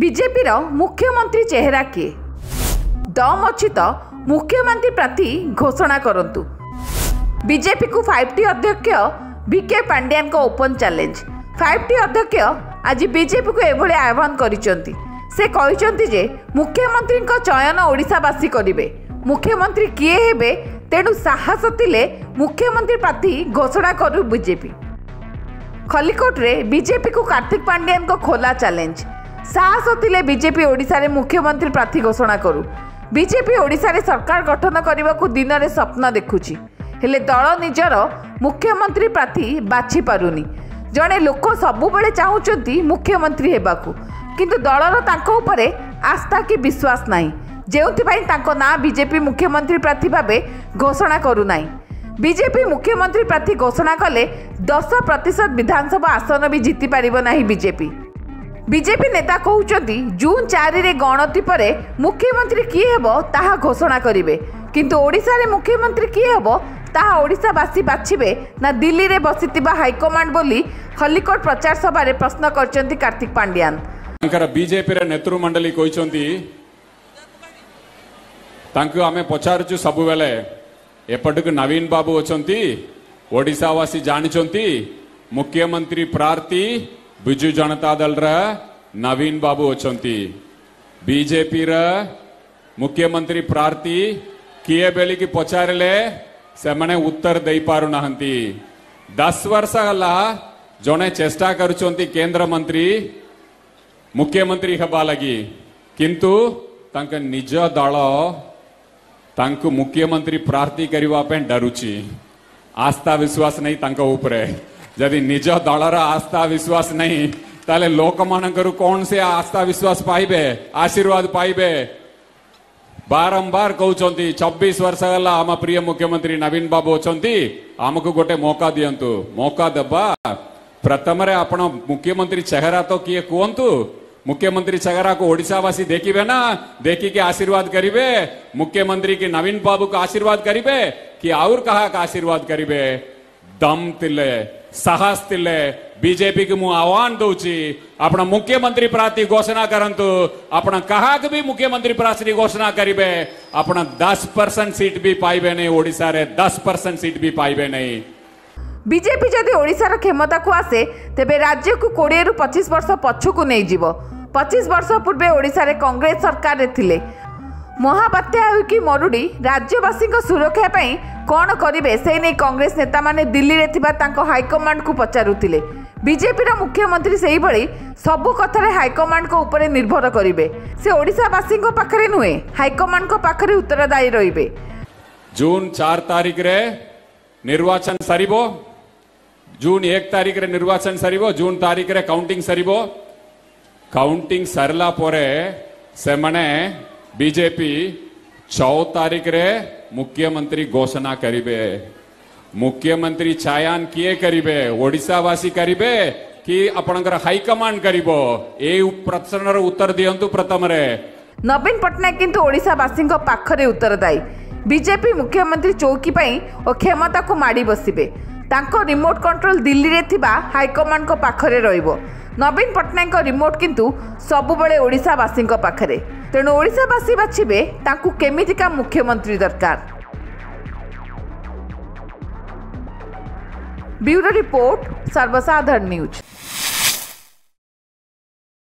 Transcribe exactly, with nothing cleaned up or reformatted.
BJP मुख्यमंत्री चेहरा किए दम अच्छी तो मुख्यमंत्री प्रार्थी घोषणा करंतु। बीजेपी को फाइव टी अध्यक्ष विके पांड्यान को ओपन चैलेंज। फाइव टी अध्यक्ष आज बीजेपी को एभली आह्वान करिसेंती। से कहते जे मुख्यमंत्री चयन ओडावासी करे, मुख्यमंत्री किए हे तेणु साहस थिले मुख्यमंत्री प्रार्थी घोषणा करू बीजेपी। खलिकोट रे बीजेपी को कार्तिक पांड्यान को खोला चैलेंज। साहस थिले बीजेपी ओडिशा रे मुख्यमंत्री प्रार्थी घोषणा करू। बीजेपी ओडिशा रे सरकार गठन करने को दिन रे स्वप्न देखुची, हेले दल निजर मुख्यमंत्री प्रार्थी बाछि पारुनी। जड़े लोक सबुबले चाहूँगी मुख्यमंत्री होगाकू किंतु दलर तांको उपरे आस्था कि विश्वास ना, जोपाई तांको ना बीजेपी मुख्यमंत्री प्रार्थी भाव घोषणा करूना। बीजेपी मुख्यमंत्री प्रार्थी घोषणा कले दस प्रतिशत विधानसभा आसन भी जीति पारिबो नाही बीजेपी। बीजेपी नेता कहउचंती जून चार रे गणति परे मुख्यमंत्री किए हेबो ताहा घोषणा करिवे, किंतु ओडिशा रे मुख्यमंत्री किए हेबो ताहा ओडिशावासी बाछिबे ना दिल्ली रे बसितिबा हाईकमांड बोली खलिकोट प्रचार सभा रे प्रश्न करचंती कार्तिक पांड्यान। तांकर बीजेपी रे नेतृ मंडली कहउचंती तांकु आमे पचारचु सबु बेले एपटक नवीन बाबू अछंती ओडिशावासी जानिचंती मुख्यमंत्री प्रार्थी बिजु जनता दल रा नवीन बाबू अछंती। बीजेपी रा मुख्यमंत्री प्रार्थी किए बेली की पचारले से मने उत्तर दे पारु नहंती। दस वर्ष गला जने चेष्टा करुचंती केंद्र मंत्री मुख्यमंत्री हबा लगी, किंतु तांके निज दल तांकु मुख्यमंत्री प्रार्थी करबा पे डरुची। आस्था विश्वास नहीं तांका उपरे। यदि निज दलर आस्था विश्वास नहीं ताले लोक मानकरू कौन से आस्था विश्वास पाइबे, आशीर्वाद पाइबे। बारंबार कहते छब्बीस वर्ष गला आम प्रिय मुख्यमंत्री नवीन बाबू अच्छा आमको गोटे मौका दिंतु। मौका दबा प्रथम आपण मुख्यमंत्री चेहरा तो किए कहतु, मुख्यमंत्री चेहरा को ओडिशावासी देखिबे ना, देखी के आशीर्वाद करिवे मुख्यमंत्री की नवीन बाबू का आशीर्वाद करिवे कि और कहा का आशीर्वाद करिवे। दम तिले साहस तिले बीजेपी की मु आह्वान दौची आपण मुख्यमंत्री प्रार्थी घोषणा करंतु। आपण कहाक भी मुख्यमंत्री प्रार्थी घोषणा करिवे आपण दस परसेंट सीट भी पाइबे नहीं ओडिशा रे, दस परसेंट सीट भी पाइबे नहीं। बीजेपी जदि ओडिशा रे क्षमता को आसे तेबे राज्य को बीस रु पच्चीस वर्ष पछु को नै जीवो। पच्चीस वर्ष पूर्वे ओडिशा रे कांग्रेस सरकार रे थिले। महाबात्या होई कि मरुडी राज्यवासी को सुरक्षा पई कोन करिवे से नै कांग्रेस नेता माने दिल्ली रे थिबा तांको हाईकमांड को पचारुथिले। बीजेपी रा मुख्यमंत्री से सबु कथार हाईकमांड को ऊपर निर्भर करेंगे। से ओडिशावासी को पाखरे नुहे हाईकमांड को पाखरे उत्तरदायी रहिबे। जून चार तारीख रे निर्वाचन सरीबो, जून एक तारीख रे निर्वाचन सरीबो, जून तारीख रे काउंटिंग सरीबो। काउंटिंग सरला परे से मने बीजेपी चौदह तारीख रे मुख्यमंत्री घोषणा करिबे। मुख्यमंत्री चयन किए करिबे ओडिशावासी करिबे कि आपणकर हाईकमांड करिबो। ए प्रश्नर उत्तर दियंतु प्रथम रे। नवीन पटनायक किंतु ओडिशावासी को पाखरे उत्तरदायी। बीजेपी मुख्यमंत्री चौकी पई और क्षमता को माड़ी बसिबे। तांको रिमोट कंट्रोल दिल्ली रे थिबा हाईकमांड को पाखरे रहिबो। नवीन पटनायक रिमोट किंतु सबु बेले ओडिशावासी को पाखरे। तेणु ओडिशावासी बाछिबे तांको केमितिका मुख्यमंत्री दरकार। ब्यूरो रिपोर्ट सर्वसाधारण न्यूज।